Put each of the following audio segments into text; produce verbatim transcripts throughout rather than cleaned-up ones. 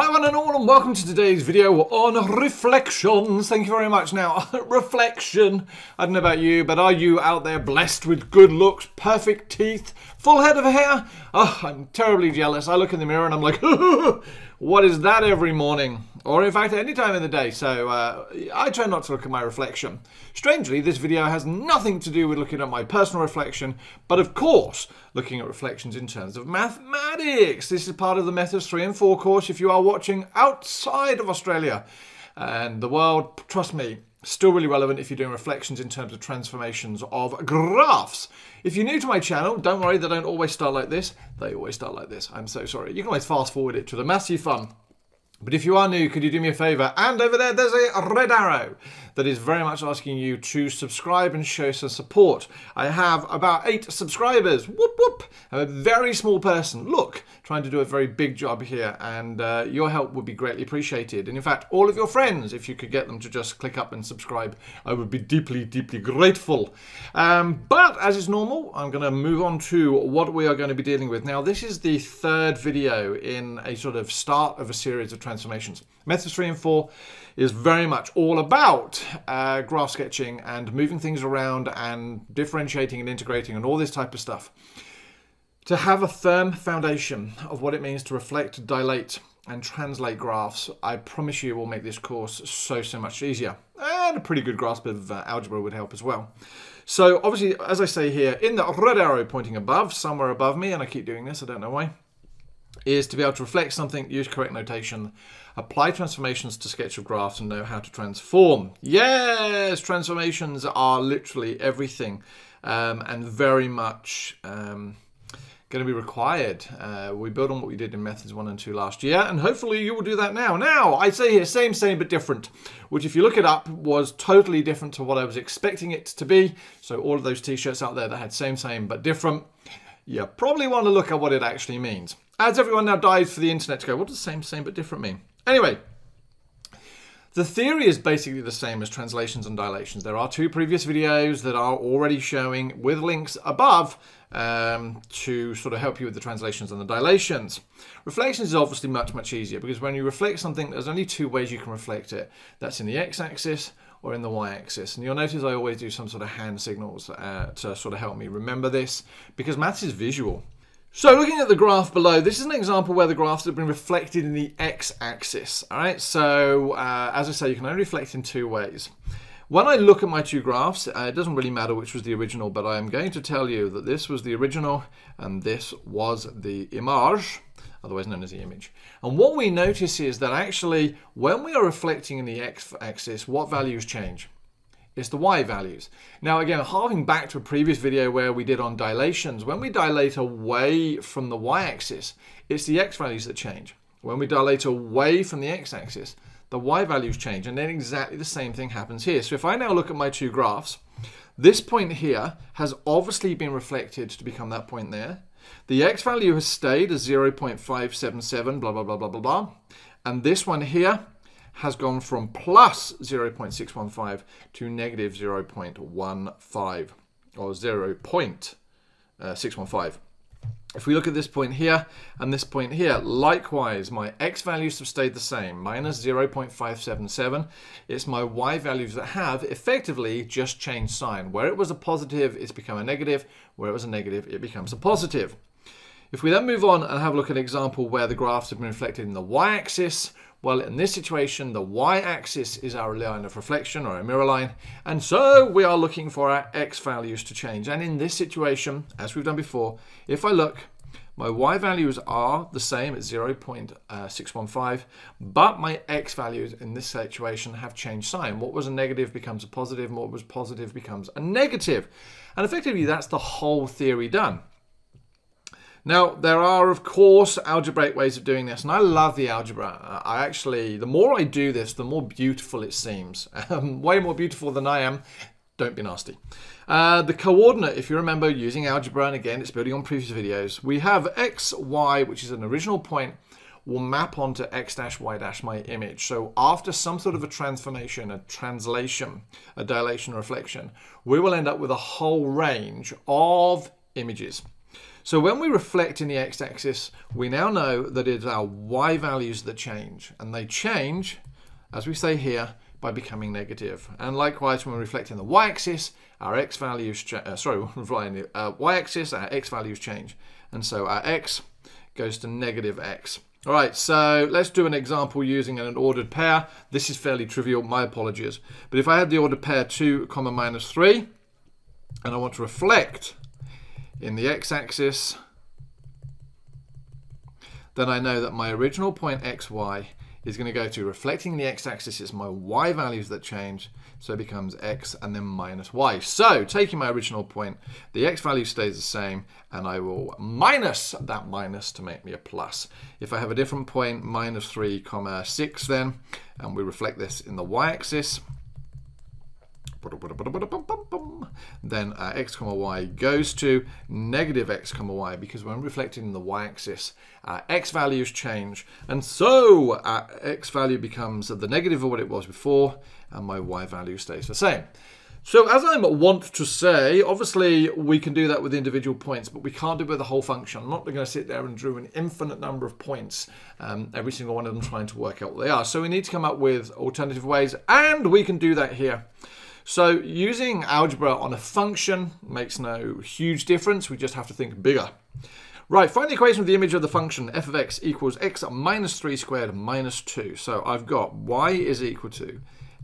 Hi one and all, and welcome to today's video on reflections. Thank you very much. Now, reflection. I don't know about you, but are you out there blessed with good looks, perfect teeth, full head of hair? Oh, I'm terribly jealous. I look in the mirror and I'm like, what is that every morning? Or in fact, any time of the day. So uh, I try not to look at my reflection. Strangely, this video has nothing to do with looking at my personal reflection, but of course, looking at reflections in terms of mathematics. This is part of the Methods three and four course if you are watching outside of Australia and the world. Trust me, still really relevant if you're doing reflections in terms of transformations of graphs. If you're new to my channel, don't worry, they don't always start like this. They always start like this. I'm so sorry. You can always fast forward it to the massive fun. But if you are new, could you do me a favor? And over there, there's a red arrow that is very much asking you to subscribe and show some support. I have about eight subscribers. Whoop, whoop. I'm a very small person. Look, trying to do a very big job here. And uh, your help would be greatly appreciated. And in fact, all of your friends, if you could get them to just click up and subscribe, I would be deeply, deeply grateful. Um, but as is normal, I'm going to move on to what we are going to be dealing with. Now, this is the third video in a sort of start of a series of transformations. Methods three and four is very much all about uh, graph sketching and moving things around and differentiating and integrating and all this type of stuff. To have a firm foundation of what it means to reflect, dilate and translate graphs, I promise you will make this course so, so much easier. And a pretty good grasp of uh, algebra would help as well. So obviously, as I say here, in the red arrow pointing above, somewhere above me, and I keep doing this, I don't know why, is to be able to reflect something, use correct notation, apply transformations to sketch of graphs, and know how to transform. Yes, transformations are literally everything, um, and very much um, going to be required. Uh, we build on what we did in Methods one and two last year, and hopefully you will do that now. Now, I say here, same, same, but different, which if you look it up, was totally different to what I was expecting it to be. So all of those t-shirts out there that had same, same, but different, you probably want to look at what it actually means. As everyone now dives for the internet to go, what does same, same, but different mean? Anyway, the theory is basically the same as translations and dilations. There are two previous videos that are already showing with links above um, to sort of help you with the translations and the dilations. Reflections is obviously much, much easier because when you reflect something, there's only two ways you can reflect it. That's in the x-axis or in the y-axis. And you'll notice I always do some sort of hand signals uh, to sort of help me remember this because maths is visual. So looking at the graph below, this is an example where the graphs have been reflected in the x-axis. All right, so uh, as I say, you can only reflect in two ways. When I look at my two graphs, uh, it doesn't really matter which was the original, but I am going to tell you that this was the original and this was the image, otherwise known as the image. And what we notice is that actually when we are reflecting in the x-axis, what values change? It's the y values. Now again, harking back to a previous video where we did on dilations, when we dilate away from the y-axis, it's the x values that change. When we dilate away from the x-axis, the y values change, and then exactly the same thing happens here. So if I now look at my two graphs, this point here has obviously been reflected to become that point there. The x value has stayed as zero point five seven seven, blah, blah, blah, blah, blah, blah. And this one here has gone from plus zero point six one five to negative zero point one five, or zero point six one five. If we look at this point here and this point here, likewise, my x values have stayed the same, minus zero point five seven seven. It's my y values that have effectively just changed sign. Where it was a positive, it's become a negative. Where it was a negative, it becomes a positive. If we then move on and have a look at an example where the graphs have been reflected in the y-axis, well, in this situation, the y-axis is our line of reflection or a mirror line. And so we are looking for our x values to change. And in this situation, as we've done before, if I look, my y values are the same at zero point six one five, but my x values in this situation have changed sign. What was a negative becomes a positive, and what was positive becomes a negative. And effectively, that's the whole theory done. Now, there are, of course, algebraic ways of doing this, and I love the algebra. I actually, the more I do this, the more beautiful it seems. Um, way more beautiful than I am. Don't be nasty. Uh, the coordinate, if you remember using algebra, and again, it's building on previous videos, we have x, y, which is an original point, will map onto x dash, y dash, my image. So after some sort of a transformation, a translation, a dilation, reflection, we will end up with a whole range of images. So when we reflect in the x-axis, we now know that it's our y values that change, and they change, as we say here, by becoming negative. And likewise, when we reflect in the y-axis, our x values, uh, sorry, uh, y-axis, our x values change, and so our x goes to negative x. All right, so let's do an example using an ordered pair. This is fairly trivial, my apologies. But if I had the ordered pair two comma minus three, and I want to reflect in the x-axis, then I know that my original point xy is going to go to reflecting the x-axis. It's my y values that change, so it becomes x and then minus y. So taking my original point, the x value stays the same, and I will minus that minus to make me a plus. If I have a different point, minus three comma six then, and we reflect this in the y-axis, then our x comma y goes to negative x comma y, because when reflecting in the y-axis, our x values change, and so our x value becomes the negative of what it was before, and my y value stays the same. So as I want to say, obviously we can do that with individual points, but we can't do it with a whole function. I'm not going to sit there and draw an infinite number of points, um, every single one of them trying to work out what they are. So we need to come up with alternative ways, and we can do that here. So using algebra on a function makes no huge difference. We just have to think bigger. Right, find the equation of the image of the function f of x equals x minus three squared minus two. So I've got y is equal to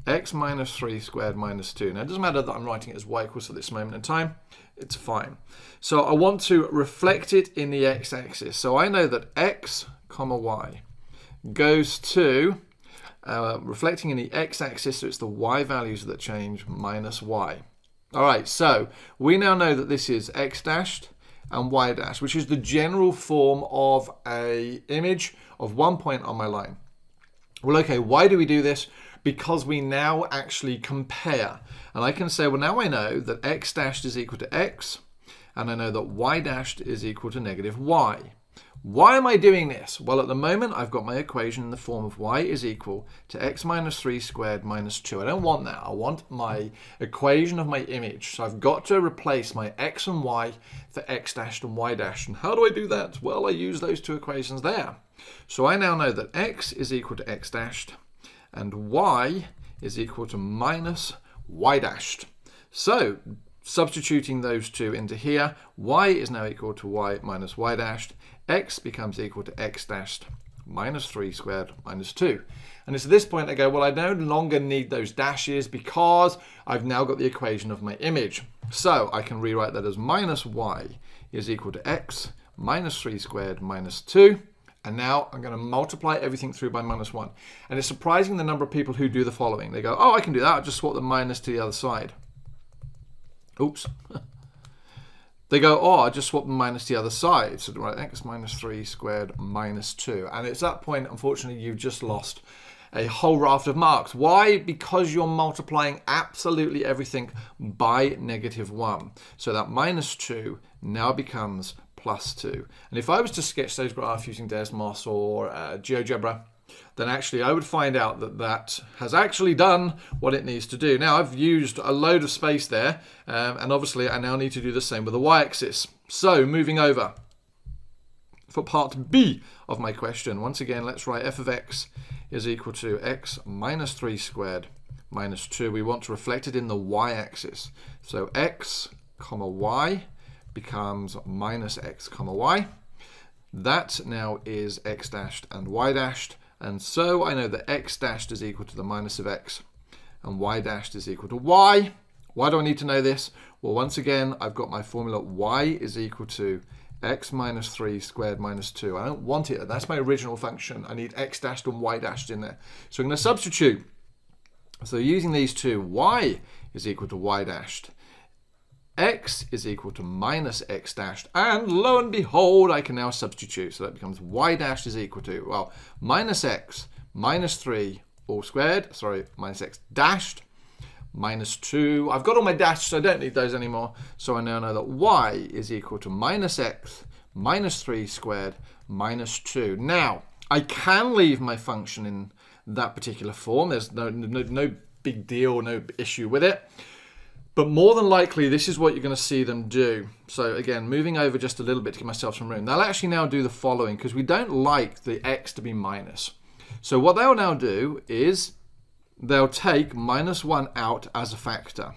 x minus three squared minus two. Now it doesn't matter that I'm writing it as y equals at this moment in time. It's fine. So I want to reflect it in the x-axis. So I know that x comma y goes to Uh, reflecting in the x-axis, so it's the y values that change, minus y. All right, so we now know that this is x dashed and y dashed, which is the general form of a image of one point on my line. Well, okay, why do we do this? Because we now actually compare. And I can say, well, now I know that x dashed is equal to x, and I know that y dashed is equal to negative y. Why am I doing this? Well, at the moment, I've got my equation in the form of y is equal to x minus three squared minus two. I don't want that. I want my equation of my image. So I've got to replace my x and y for x dashed and y dashed. And how do I do that? Well, I use those two equations there. So I now know that x is equal to x dashed and y is equal to minus y dashed. So substituting those two into here, y is now equal to y minus y dashed. X becomes equal to x dashed minus three squared minus two. And it's at this point I go, well, I no longer need those dashes because I've now got the equation of my image. So I can rewrite that as minus y is equal to x minus three squared minus two. And now I'm going to multiply everything through by minus one. And it's surprising the number of people who do the following. They go, oh, I can do that. I'll just swap the minus to the other side. Oops. They go, oh, I just swap them minus the other side. So right, x minus three squared minus two. And it's that point, unfortunately, you've just lost a whole raft of marks. Why? Because you're multiplying absolutely everything by negative one. So that minus two now becomes plus two. And if I was to sketch those graphs using Desmos or uh, GeoGebra, then actually I would find out that that has actually done what it needs to do. Now I've used a load of space there, um, and obviously I now need to do the same with the y-axis. So moving over for part B of my question, once again let's write f of x is equal to x minus three squared minus two. We want to reflect it in the y-axis. So x comma y becomes minus x comma y. That now is x dashed and y dashed. And so I know that x dashed is equal to the minus of x and y dashed is equal to y. Why do I need to know this? Well, once again, I've got my formula y is equal to x minus three squared minus two. I don't want it. That's my original function. I need x dashed and y dashed in there. So I'm going to substitute. So using these two, y is equal to y dashed. X is equal to minus x dashed, and lo and behold, I can now substitute. So that becomes y dashed is equal to, well, minus x minus three all squared, sorry, minus x dashed minus two. I've got all my dashes, so I don't need those anymore. So I now know that y is equal to minus x minus three squared minus two. Now, I can leave my function in that particular form. There's no, no, no big deal, no issue with it. But more than likely, this is what you're going to see them do. So again, moving over just a little bit to give myself some room. They'll actually now do the following, because we don't like the x to be minus. So what they'll now do is they'll take minus one out as a factor.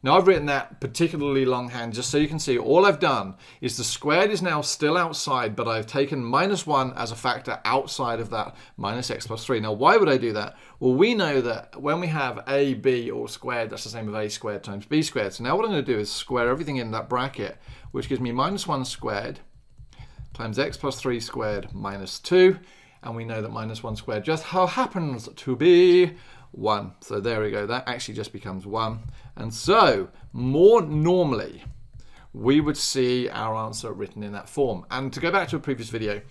Now I've written that particularly longhand just so you can see all I've done is the squared is now still outside, but I've taken minus one as a factor outside of that minus x plus three. Now why would I do that? Well, we know that when we have a, b all squared, that's the same as a squared times b squared. So now what I'm going to do is square everything in that bracket, which gives me minus one squared times x plus three squared minus two. And we know that minus one squared just how happens to be one. So there we go, that actually just becomes one. And so more normally, we would see our answer written in that form. And to go back to a previous video,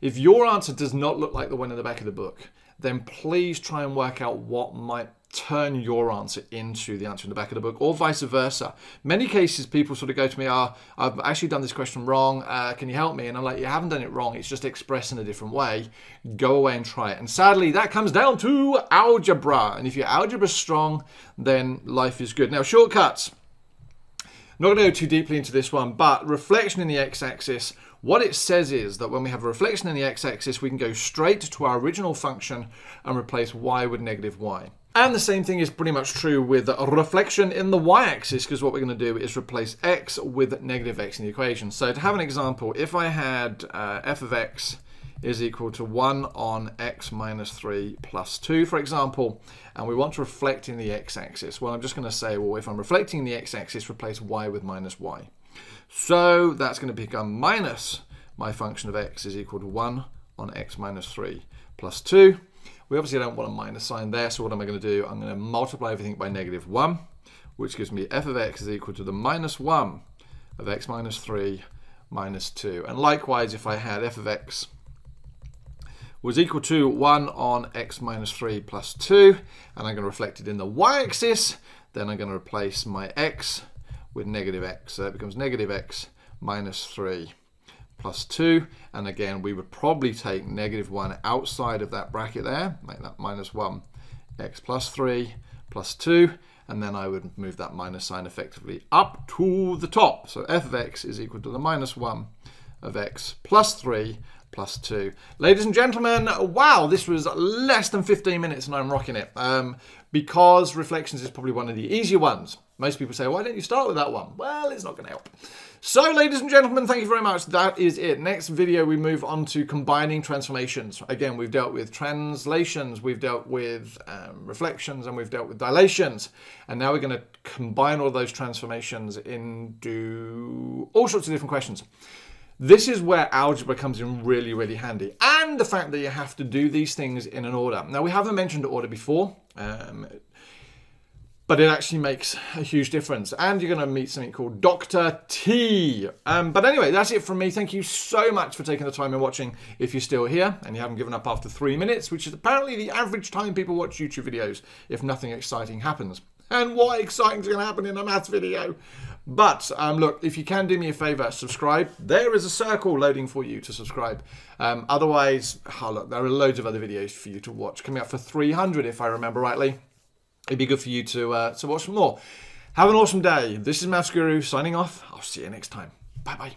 if your answer does not look like the one in the back of the book, then please try and work out what might turn your answer into the answer in the back of the book, or vice versa. Many cases people sort of go to me, ah, oh, I've actually done this question wrong, uh, can you help me? And I'm like, you haven't done it wrong, it's just expressed in a different way. Go away and try it. And sadly, that comes down to algebra. And if your algebra's strong, then life is good. Now, shortcuts. Not going to go too deeply into this one, but reflection in the x-axis. What it says is that when we have a reflection in the x-axis, we can go straight to our original function and replace y with negative y. And the same thing is pretty much true with a reflection in the y-axis, because what we're going to do is replace x with negative x in the equation. So to have an example, if I had uh, f of x is equal to one on x minus three plus two, for example, and we want to reflect in the x-axis. Well, I'm just going to say, well, if I'm reflecting in the x-axis, replace y with minus y. So that's going to become minus my function of x is equal to one on x minus three plus two. We obviously don't want a minus sign there, so what am I going to do? I'm going to multiply everything by negative one, which gives me f of x is equal to the minus one of x minus three minus two. And likewise, if I had f of x was equal to one on x minus three plus two, and I'm going to reflect it in the y-axis, then I'm going to replace my x with negative x. So that becomes negative x minus three plus two. And again, we would probably take negative one outside of that bracket there, make that minus one x plus three plus two. And then I would move that minus sign effectively up to the top. So f of x is equal to the minus one of x plus three plus two. Ladies and gentlemen, wow, this was less than fifteen minutes and I'm rocking it. Um, because reflections is probably one of the easier ones. Most people say, why don't you start with that one? Well, it's not going to help. So, ladies and gentlemen, thank you very much. That is it. Next video, we move on to combining transformations. Again, we've dealt with translations, we've dealt with um, reflections, and we've dealt with dilations. And now we're going to combine all those transformations into all sorts of different questions. This is where algebra comes in really, really handy. And the fact that you have to do these things in an order. Now, we haven't mentioned order before, um, but it actually makes a huge difference. And you're going to meet something called Doctor T. Um, but anyway, that's it from me. Thank you so much for taking the time and watching. If you're still here and you haven't given up after three minutes, which is apparently the average time people watch YouTube videos if nothing exciting happens. And what exciting is going to happen in a maths video? But um, look, if you can do me a favor, subscribe. There is a circle loading for you to subscribe. Um, otherwise, oh, look, there are loads of other videos for you to watch. Coming up for three hundred, if I remember rightly. It'd be good for you to, uh, to watch some more. Have an awesome day. This is Maffs Guru signing off. I'll see you next time. Bye-bye.